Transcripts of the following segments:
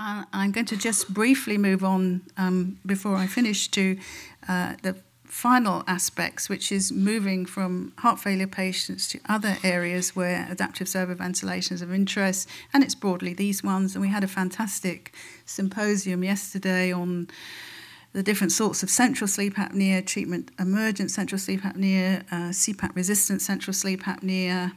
I'm going to just briefly move on before I finish to the final aspects, which is moving from heart failure patients to other areas where adaptive servo-ventilation is of interest, and it's broadly these ones. And we had a fantastic symposium yesterday on the different sorts of central sleep apnea, treatment emergent central sleep apnea, CPAP-resistant central sleep apnea,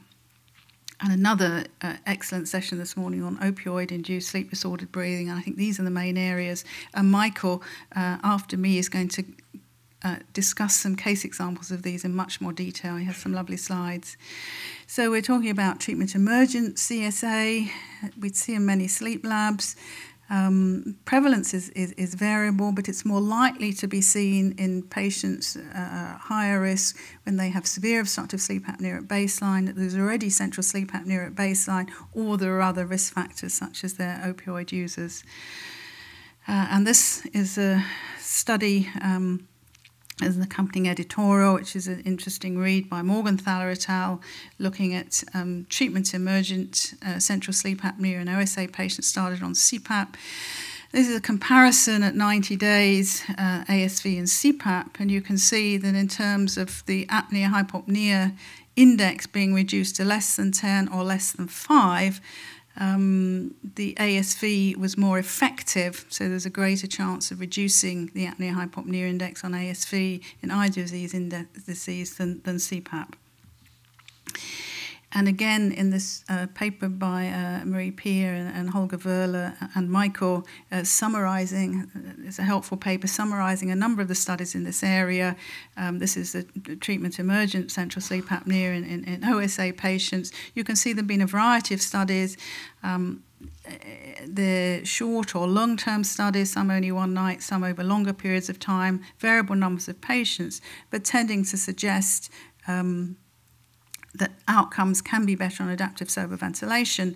and another excellent session this morning on opioid-induced sleep-disordered breathing. And I think these are the main areas. And Michael, after me, is going to discuss some case examples of these in much more detail. He has some lovely slides. So we're talking about treatment emergent CSA. We'd see in many sleep labs. Prevalence is variable, but it's more likely to be seen in patients higher risk when they have severe obstructive sleep apnea at baseline, there's already central sleep apnea at baseline, or there are other risk factors such as their opioid users. And this is a study as an accompanying editorial, which is an interesting read by Morgenthaler et al., looking at treatment-emergent central sleep apnea and OSA patients started on CPAP. This is a comparison at 90 days, ASV and CPAP, and you can see that in terms of the apnea-hypopnea index being reduced to less than 10 or less than 5, the ASV was more effective, so there's a greater chance of reducing the apnea-hypopnea index on ASV in eye disease than CPAP. And again, in this paper by Marie Pierre and Holger Verla and Michael, it's a helpful paper summarising a number of the studies in this area. This is the treatment-emergent central sleep apnea in OSA patients. You can see there have been a variety of studies. They're short or long-term studies, some only one night, some over longer periods of time, variable numbers of patients, but tending to suggest that outcomes can be better on adaptive servo-ventilation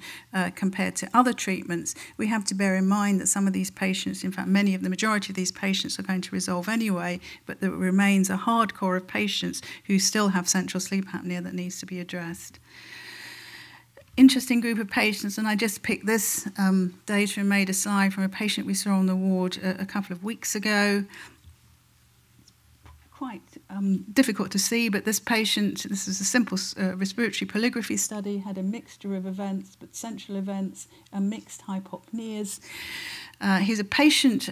compared to other treatments. We have to bear in mind that some of these patients, in fact, the majority of these patients are going to resolve anyway, but there remains a hardcore of patients who still have central sleep apnea that needs to be addressed. Interesting group of patients, and I just picked this data and made a slide from a patient we saw on the ward a couple of weeks ago. Quite difficult to see, but this patient, this is a simple respiratory polygraphy study, had a mixture of events, but central events and mixed hypopneas. He's a patient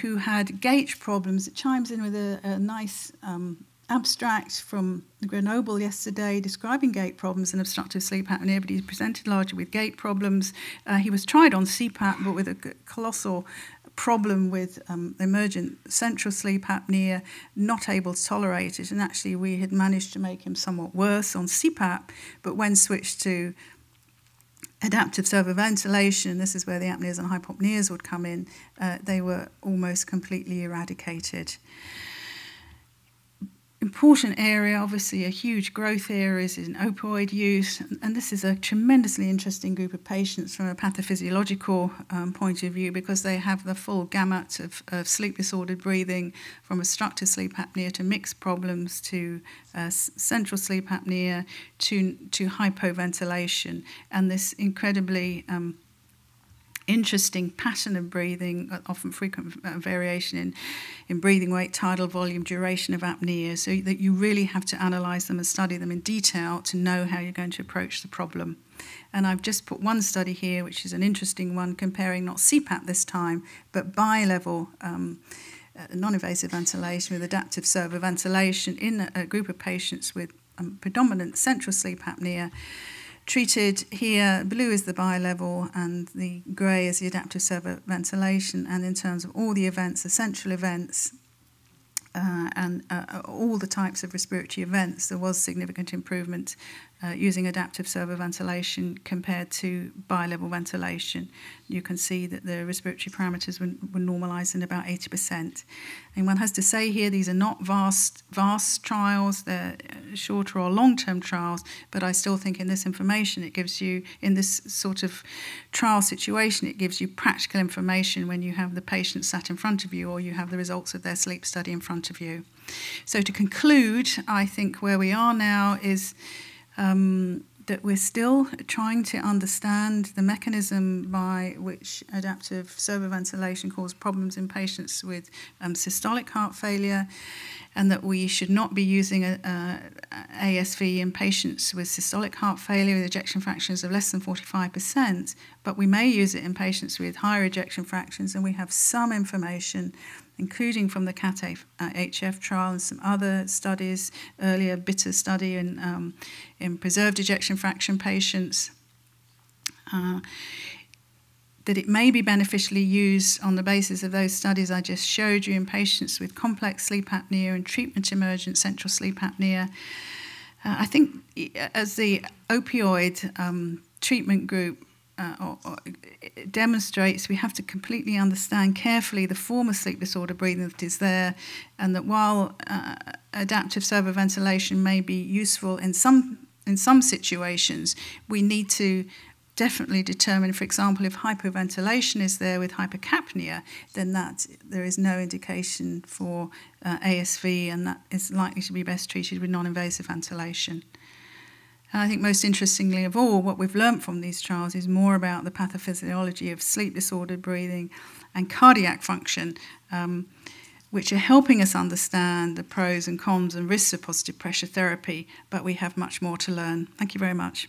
who had gauge problems. It chimes in with a nice abstract from Grenoble yesterday describing gait problems and obstructive sleep apnea, but he presented largely with gait problems. He was tried on CPAP, but with a colossal problem with emergent central sleep apnea, not able to tolerate it, and actually we had managed to make him somewhat worse on CPAP, but when switched to adaptive servo-ventilation, this is where the apneas and hypopneas would come in, they were almost completely eradicated. Important area, obviously a huge growth area is in opioid use, and this is a tremendously interesting group of patients from a pathophysiological point of view, because they have the full gamut of sleep-disordered breathing, from obstructive sleep apnea to mixed problems to central sleep apnea to hypoventilation, and this incredibly interesting pattern of breathing, often frequent variation in breathing weight, tidal volume, duration of apnea, so that you really have to analyse them and study them in detail to know how you're going to approach the problem. And I've just put one study here, which is an interesting one, comparing not CPAP this time, but bilevel non-invasive ventilation with adaptive servo-ventilation in a group of patients with predominant central sleep apnea. Treated here, blue is the bilevel and the grey is the adaptive servo-ventilation, and in terms of all the events, the central events and all the types of respiratory events, there was significant improvement using adaptive servo-ventilation compared to bilevel ventilation. You can see that the respiratory parameters were normalised in about 80%. And one has to say here, these are not vast trials, they're shorter or long-term trials, but I still think in this information it gives you, in this sort of trial situation, it gives you practical information when you have the patient sat in front of you or you have the results of their sleep study in front of you. So to conclude, I think where we are now is that we're still trying to understand the mechanism by which adaptive servo-ventilation causes problems in patients with systolic heart failure, and that we should not be using ASV in patients with systolic heart failure with ejection fractions of less than 45%, but we may use it in patients with higher ejection fractions, and we have some information, including from the CATHF trial and some other studies, earlier BITTER study in preserved ejection fraction patients, that it may be beneficially used on the basis of those studies I just showed you in patients with complex sleep apnea and treatment-emergent central sleep apnea. I think as the opioid treatment group demonstrates, we have to completely understand carefully the form of sleep disorder breathing that is there, and that while adaptive servo-ventilation may be useful in some situations, we need to definitely determine, for example, if hyperventilation is there with hypercapnia, then that there is no indication for ASV, and that is likely to be best treated with non-invasive ventilation. And I think most interestingly of all, what we've learned from these trials is more about the pathophysiology of sleep-disordered breathing and cardiac function, which are helping us understand the pros and cons and risks of positive pressure therapy, but we have much more to learn. Thank you very much.